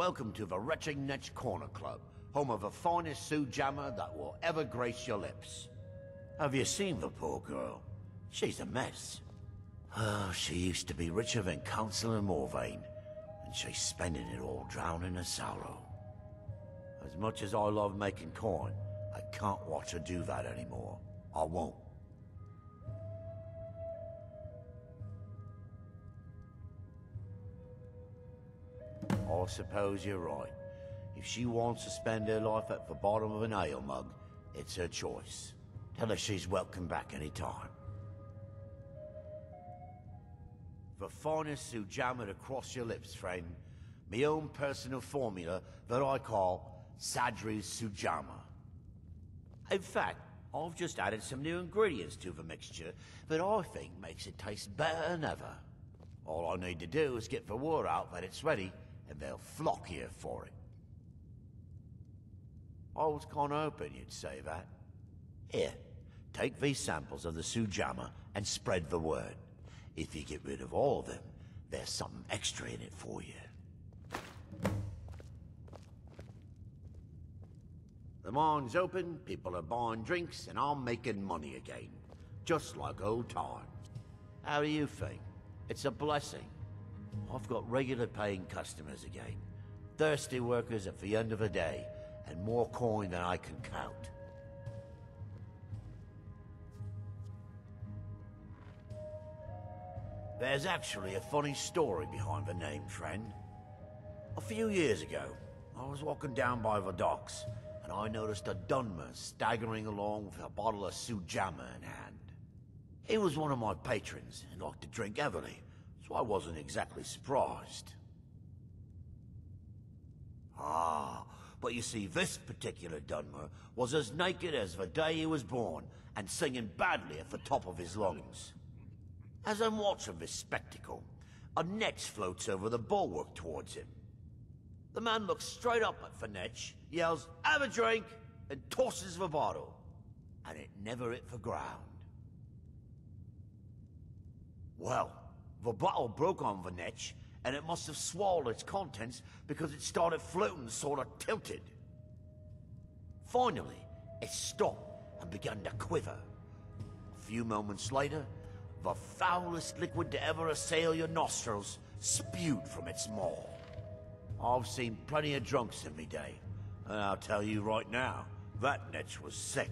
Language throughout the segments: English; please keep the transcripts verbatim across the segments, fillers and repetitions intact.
Welcome to the Retching Netch Corner Club, home of the finest Sujamma that will ever grace your lips. Have you seen the poor girl? She's a mess. Oh, she used to be richer than Counselor Morvain, and she's spending it all drowning her sorrow. As much as I love making coin, I can't watch her do that anymore. I won't. I suppose you're right. If she wants to spend her life at the bottom of an ale mug, it's her choice. Tell her she's welcome back any time. The finest Sujamma to cross your lips, friend. My own personal formula that I call Sadri's Sujamma. In fact, I've just added some new ingredients to the mixture that I think makes it taste better than ever. All I need to do is get the word out that it's ready, and they'll flock here for it. I was kind of hoping you'd say that. Here, take these samples of the Sujamma and spread the word. If you get rid of all of them, there's something extra in it for you. The mine's open, people are buying drinks, and I'm making money again. Just like old times. How do you think? It's a blessing. I've got regular paying customers again. Thirsty workers at the end of the day, and more coin than I can count. There's actually a funny story behind the name, friend. A few years ago, I was walking down by the docks, and I noticed a Dunmer staggering along with a bottle of Sujamma in hand. He was one of my patrons, and liked to drink heavily, so I wasn't exactly surprised. Ah, but you see, this particular Dunmer was as naked as the day he was born, and singing badly at the top of his lungs. As I'm watching this spectacle, a netch floats over the bulwark towards him. The man looks straight up at the netch, yells, "Have a drink!" and tosses the bottle. And it never hit the ground. Well, the bottle broke on the netch, and it must have swallowed its contents because it started floating sort of tilted. Finally, it stopped and began to quiver. A few moments later, the foulest liquid to ever assail your nostrils spewed from its maw. I've seen plenty of drunks in me day, and I'll tell you right now, that netch was sick.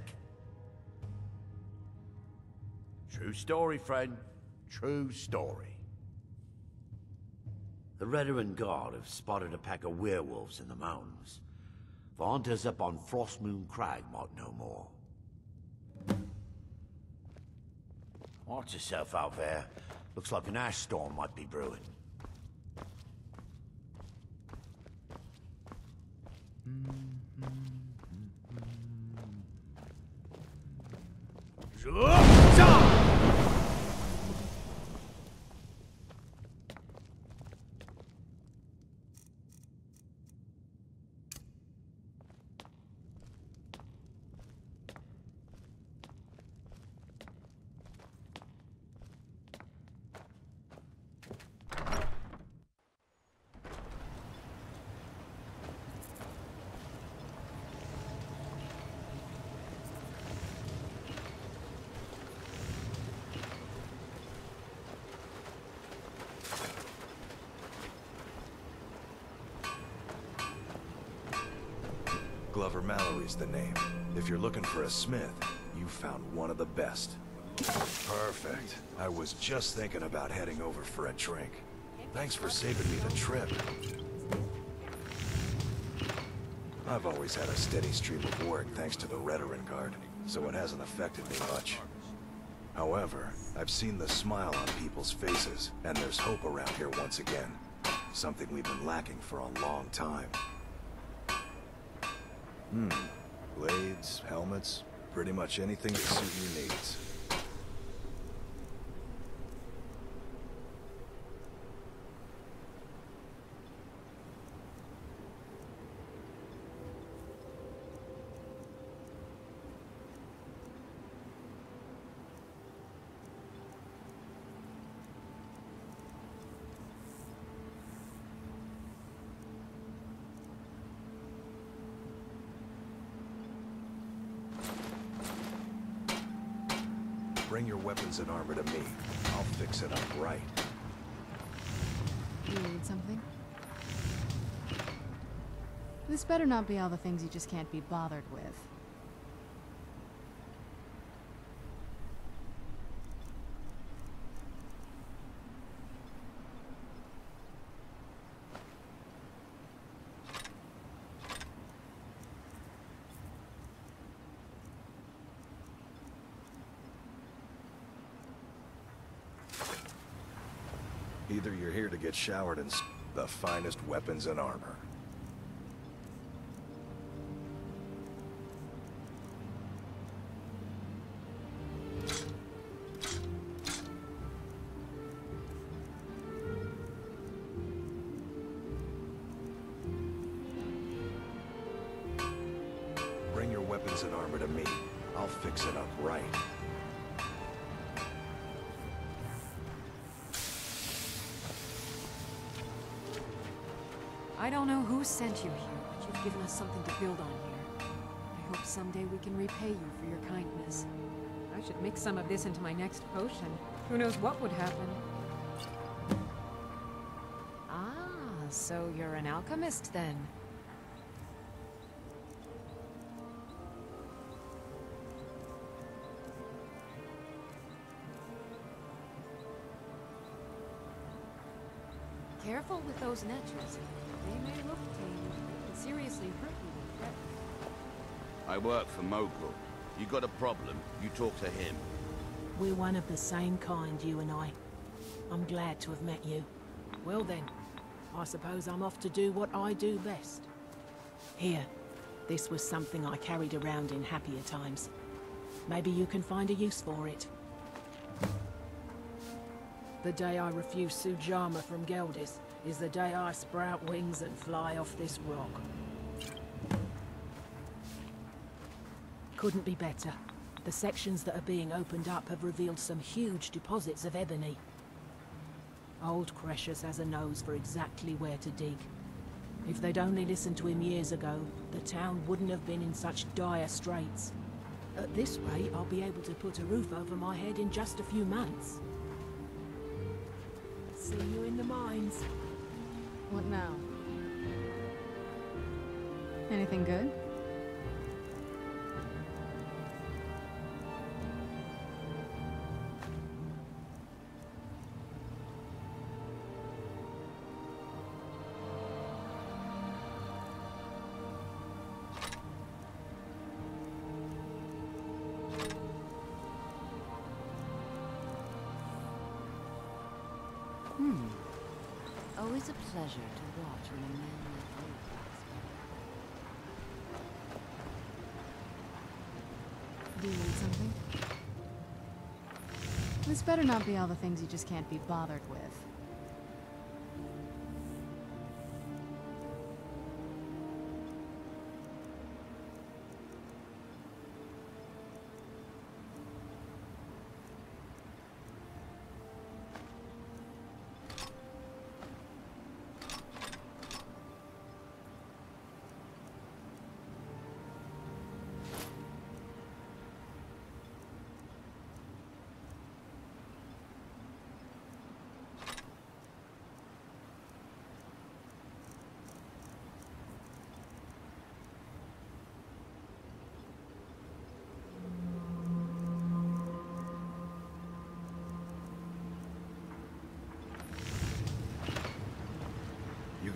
True story, friend. True story. The Redoran Guard have spotted a pack of werewolves in the mountains. The hunters up on Frostmoon Crag might know more. Watch yourself out there. Looks like an ash storm might be brewing. Glover Mallory's the name. If you're looking for a smith, you found one of the best. Perfect. I was just thinking about heading over for a drink. Thanks for saving me the trip. I've always had a steady stream of work thanks to the Redoran Guard, so it hasn't affected me much. However, I've seen the smile on people's faces, and there's hope around here once again. Something we've been lacking for a long time. Hmm. Blades, helmets, pretty much anything to suit your needs. Bring your weapons and armor to me. I'll fix it up right. You need something? This better not be all the things you just can't be bothered with. Either you're here to get showered in the finest weapons and armor. Bring your weapons and armor to me. I'll fix it up right. I don't know who sent you here, but you've given us something to build on here. I hope someday we can repay you for your kindness. I should mix some of this into my next potion. Who knows what would happen? Ah, so you're an alchemist then. Careful with those netches. They may look tame, and seriously hurt you with threat. I work for Mogul. You got a problem, you talk to him. We're one of the same kind, you and I. I'm glad to have met you. Well then, I suppose I'm off to do what I do best. Here, this was something I carried around in happier times. Maybe you can find a use for it. The day I refuse Sujamma from Geldis is the day I sprout wings and fly off this rock. Couldn't be better. The sections that are being opened up have revealed some huge deposits of ebony. Old Crescius has a nose for exactly where to dig. If they'd only listened to him years ago, the town wouldn't have been in such dire straits. At this rate, I'll be able to put a roof over my head in just a few months. See you in the mines. What now? Anything good? Always a pleasure to watch when a man like you passes. Do you need something? This better not be all the things you just can't be bothered with.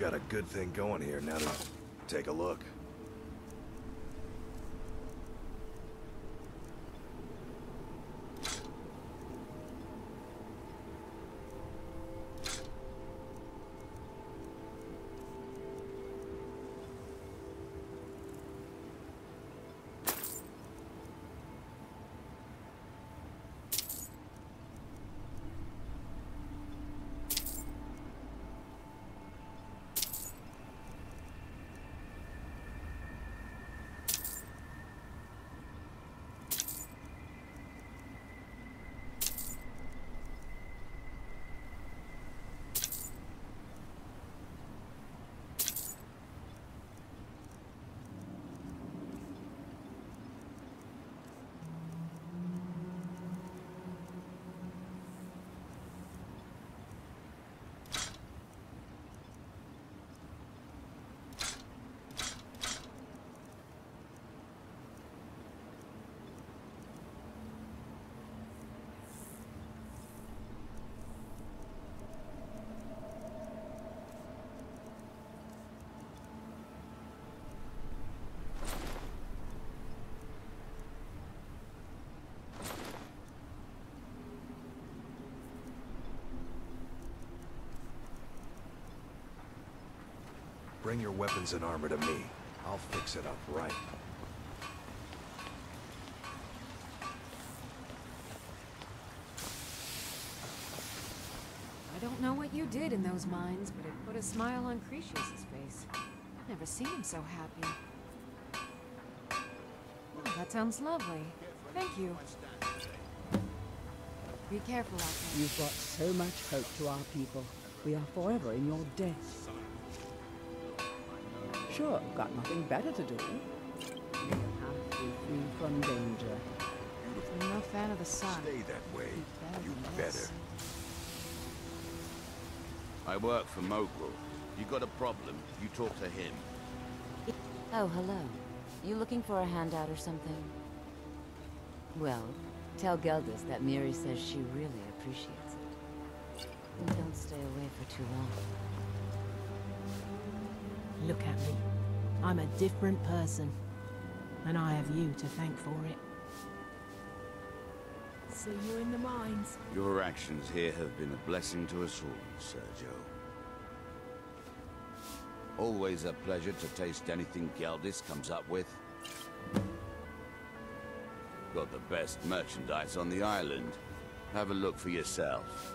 Got a good thing going here now to take a look. Bring your weapons and armor to me. I'll fix it up right. I don't know what you did in those mines, but it put a smile on Crescius' face. I've never seen him so happy. Oh, that sounds lovely. Thank you. Be careful out there. You've brought so much hope to our people. We are forever in your debt. Sure, got nothing better to do. We'll have to be free from danger. I'm no fan of the sun. Stay that way. You better. I work for Mogul. You got a problem, you talk to him. Oh, hello. You looking for a handout or something? Well, tell Geldis that Miri says she really appreciates it. And don't stay away for too long. Look at me. I'm a different person. And I have you to thank for it. So you're in the mines. Your actions here have been a blessing to us all, Sergio. Always a pleasure to taste anything Geldis comes up with. Got the best merchandise on the island. Have a look for yourself.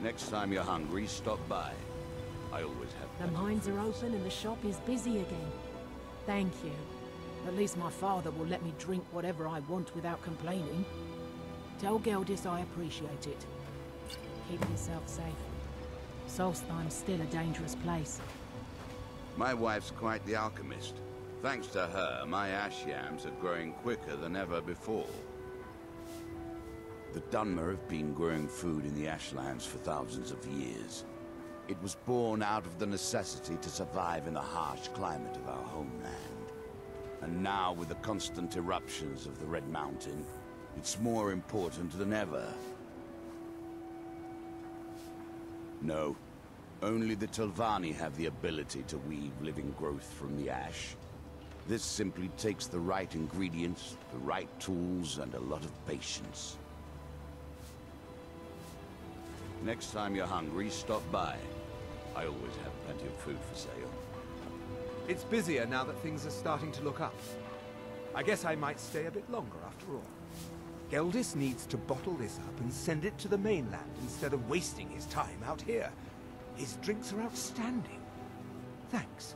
Next time you're hungry, stop by. I always have... The mines are open and the shop is busy again. Thank you. At least my father will let me drink whatever I want without complaining. Tell Geldis I appreciate it. Keep yourself safe. Solstheim's still a dangerous place. My wife's quite the alchemist. Thanks to her, my ash yams are growing quicker than ever before. The Dunmer have been growing food in the Ashlands for thousands of years. It was born out of the necessity to survive in the harsh climate of our homeland. And now, with the constant eruptions of the Red Mountain, it's more important than ever. No, only the Telvanni have the ability to weave living growth from the ash. This simply takes the right ingredients, the right tools, and a lot of patience. Next time you're hungry, stop by. I always have plenty of food for sale. It's busier now that things are starting to look up. I guess I might stay a bit longer after all. Geldis needs to bottle this up and send it to the mainland instead of wasting his time out here. His drinks are outstanding. Thanks.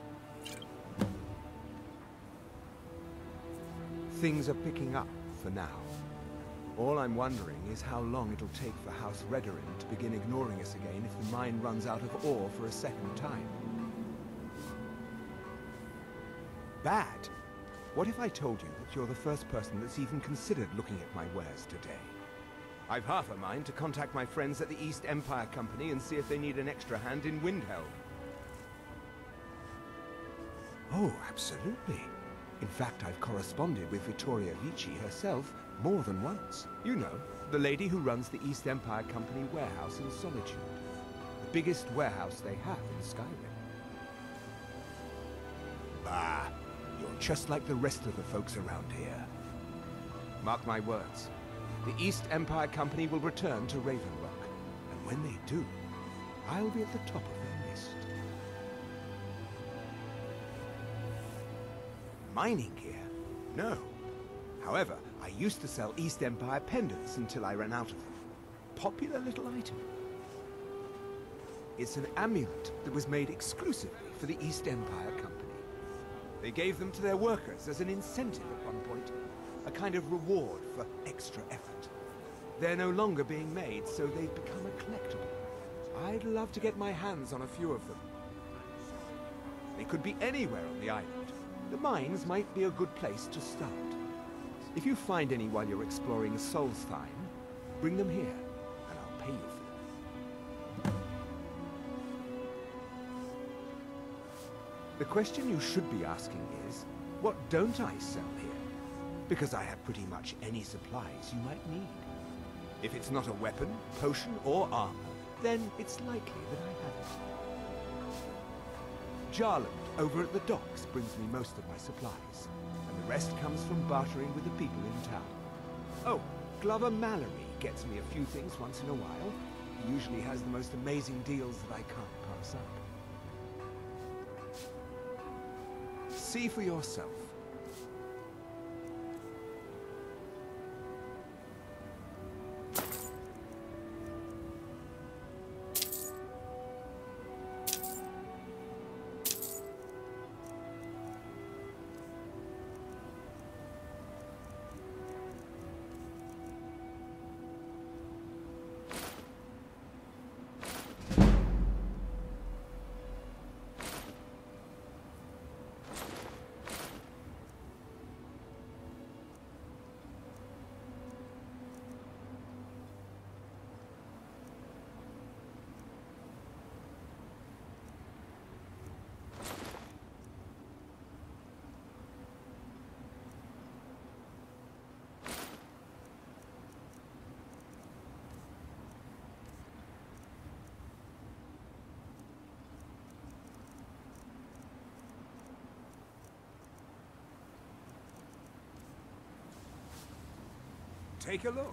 Things are picking up for now. All I'm wondering is how long it'll take for House Redoran to begin ignoring us again if the mine runs out of ore for a second time. Bad! What if I told you that you're the first person that's even considered looking at my wares today? I've half a mind to contact my friends at the East Empire Company and see if they need an extra hand in Windhelm. Oh, absolutely. In fact, I've corresponded with Vittoria Vicci herself more than once. You know, the lady who runs the East Empire Company warehouse in Solitude. The biggest warehouse they have in Skyrim. Bah, you're just like the rest of the folks around here. Mark my words, the East Empire Company will return to Raven Rock. And when they do, I'll be at the top of their list. mining gear? No. However, I used to sell East Empire Pendants until I ran out of them. Popular little item. It's an amulet that was made exclusively for the East Empire Company. They gave them to their workers as an incentive at one point. A kind of reward for extra effort. They're no longer being made, so they've become a collectible. I'd love to get my hands on a few of them. They could be anywhere on the island. The mines might be a good place to start. If you find any while you're exploring Solstheim, bring them here, and I'll pay you for them. The question you should be asking is, what don't I sell here? Because I have pretty much any supplies you might need. If it's not a weapon, potion, or armor, then it's likely that I have it. Jarlock over at the docks brings me most of my supplies, and the rest comes from bartering with the people in town. Oh, Glover Mallory gets me a few things once in a while. He usually has the most amazing deals that I can't pass up. See for yourself. Take a look.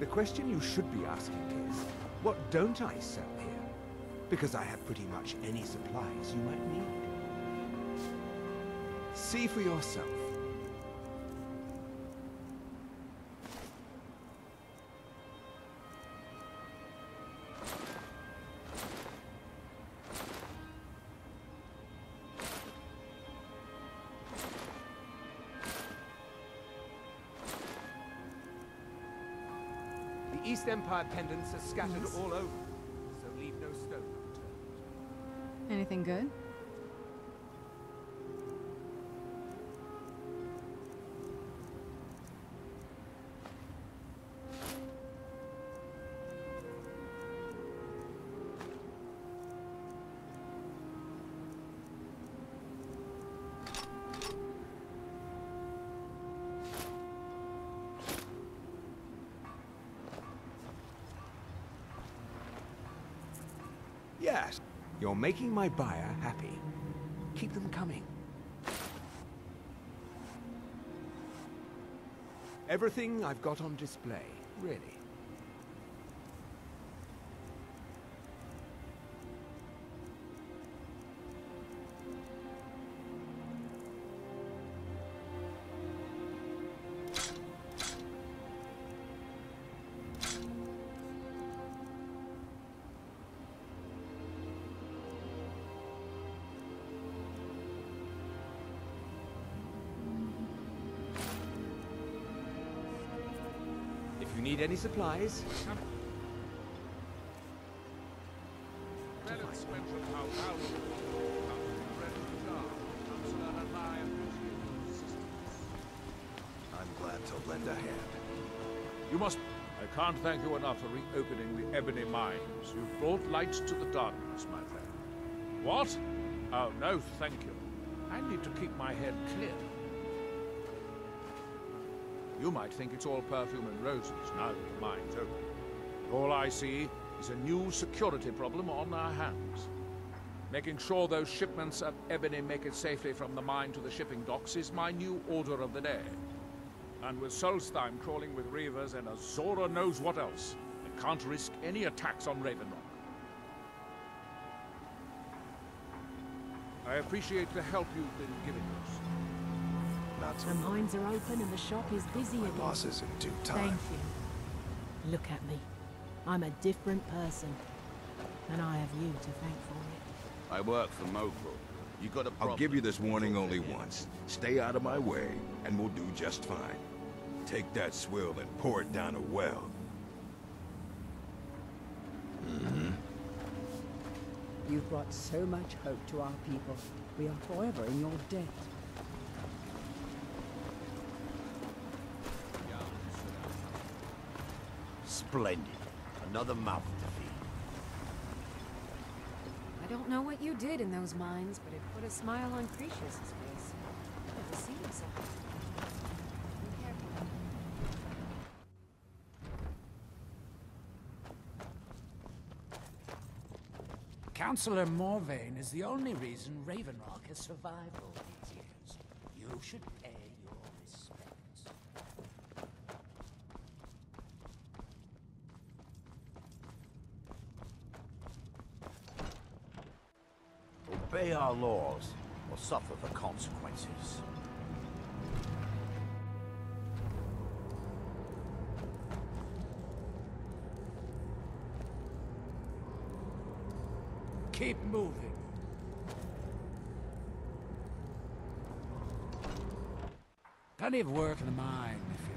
The question you should be asking is, what don't I sell here? Because I have pretty much any supplies you might need. See for yourself. East Empire pendants are scattered yes. all over, so leave no stone unturned. Anything good? Yes, you're making my buyer happy. Keep them coming. Everything I've got on display, really. Need any supplies? to lend a hand. You must... I can't thank you enough for reopening the Ebony Mines. You've brought light to the darkness, my friend. What? Oh, no, thank you. I need to keep my head clear. You might think it's all perfume and roses now that the mine's open. All I see is a new security problem on our hands. Making sure those shipments of ebony make it safely from the mine to the shipping docks is my new order of the day. And with Solstheim crawling with Reavers and Azora knows what else, I can't risk any attacks on Raven Rock. I appreciate the help you've been giving us. Not so the mines are open and the shop is busy again. Losses in due time. Thank you. Look at me. I'm a different person. And I have you to thank for it. I work for Mokul. You got a problem. I'll give you this warning only once. Stay out of my way, and we'll do just fine. Take that swill and pour it down a well. Mm-hmm. You've brought so much hope to our people. We are forever in your debt. Splendid. Another mouth to feed. I don't know what you did in those mines, but it put a smile on Crescius' face. Never seen him so. Be careful. Counselor Morvain is the only reason Raven Rock has survived all these years. You should pay. Obey our laws, or suffer the consequences. Keep moving. Plenty of work in the mine, if you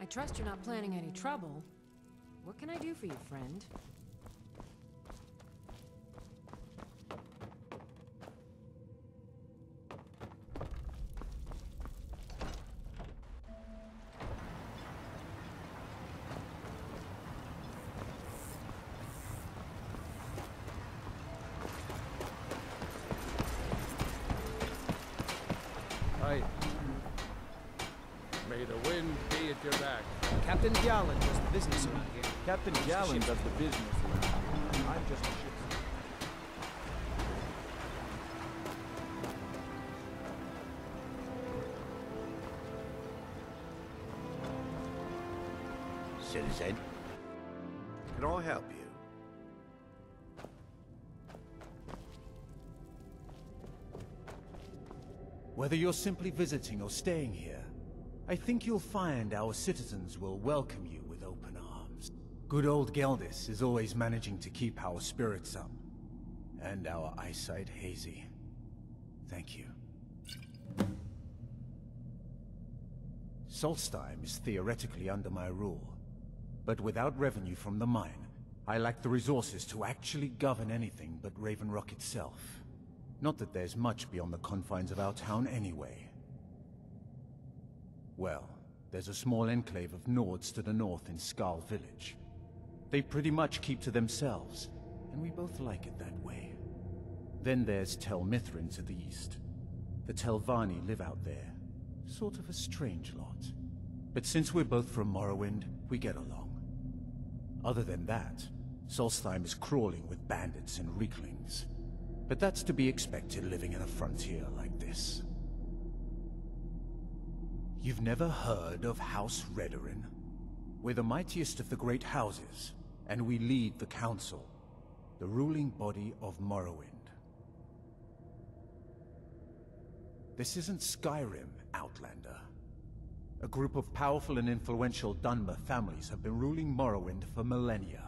I trust you're not planning any trouble. What can I do for you, friend? Captain Gallen does the business around here. Captain Gallen does the business around here. I'm just a ship's son. Citizen, can I help you? Whether you're simply visiting or staying here, I think you'll find our citizens will welcome you with open arms. Good old Geldis is always managing to keep our spirits up, and our eyesight hazy. Thank you. Solstheim is theoretically under my rule, but without revenue from the mine, I lack the resources to actually govern anything but Raven Rock itself. Not that there's much beyond the confines of our town anyway. Well, there's a small enclave of Nords to the north in Skal Village. They pretty much keep to themselves, and we both like it that way. Then there's Tel Mithrin to the east. The Telvanni live out there. Sort of a strange lot. But since we're both from Morrowind, we get along. Other than that, Solstheim is crawling with bandits and reeklings. But that's to be expected living in a frontier like this. You've never heard of House Redoran? We're the mightiest of the great houses, and we lead the council, the ruling body of Morrowind. This isn't Skyrim, Outlander. A group of powerful and influential Dunmer families have been ruling Morrowind for millennia.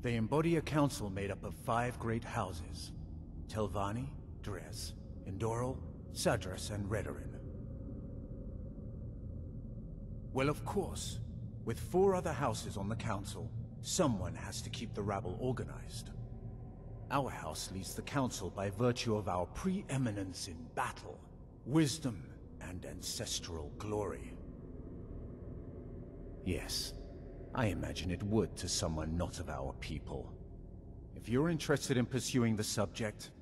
They embody a council made up of five great houses: Telvanni, Drez, Indoril, Sadri's, and Redoran. Well, of course, with four other houses on the council, someone has to keep the rabble organized. Our house leads the council by virtue of our preeminence in battle, wisdom, and ancestral glory. Yes, I imagine it would to someone not of our people. If you're interested in pursuing the subject,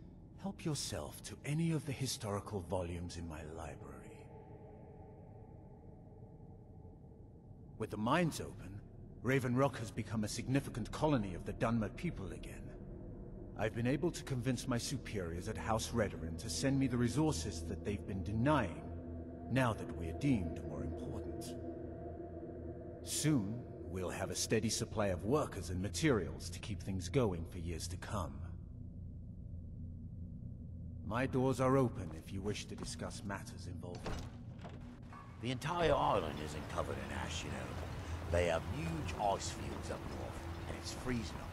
help yourself to any of the historical volumes in my library. With the mines open, Raven Rock has become a significant colony of the Dunmer people again. I've been able to convince my superiors at House Redoran to send me the resources that they've been denying, now that we're deemed more important. Soon, we'll have a steady supply of workers and materials to keep things going for years to come. My doors are open if you wish to discuss matters involving. The entire island isn't covered in ash, you know. They have huge ice fields up north, and it's freezing up.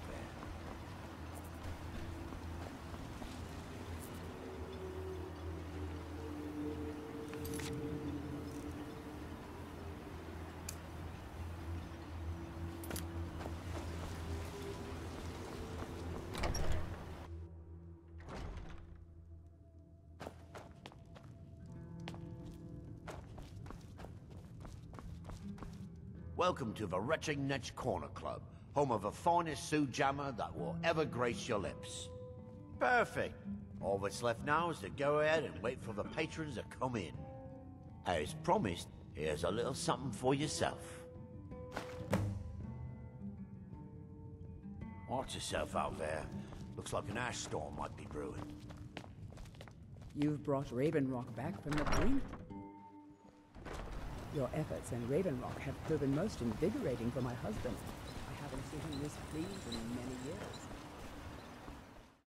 Welcome to the Retching Netch Corner Club, home of the finest Sujamma that will ever grace your lips. Perfect. All that's left now is to go ahead and wait for the patrons to come in. As promised, here's a little something for yourself. Watch yourself out there. Looks like an ash storm might be brewing. You've brought Raven Rock back from the brink? Your efforts in Raven Rock have proven most invigorating for my husband. I haven't seen him this pleased in many years.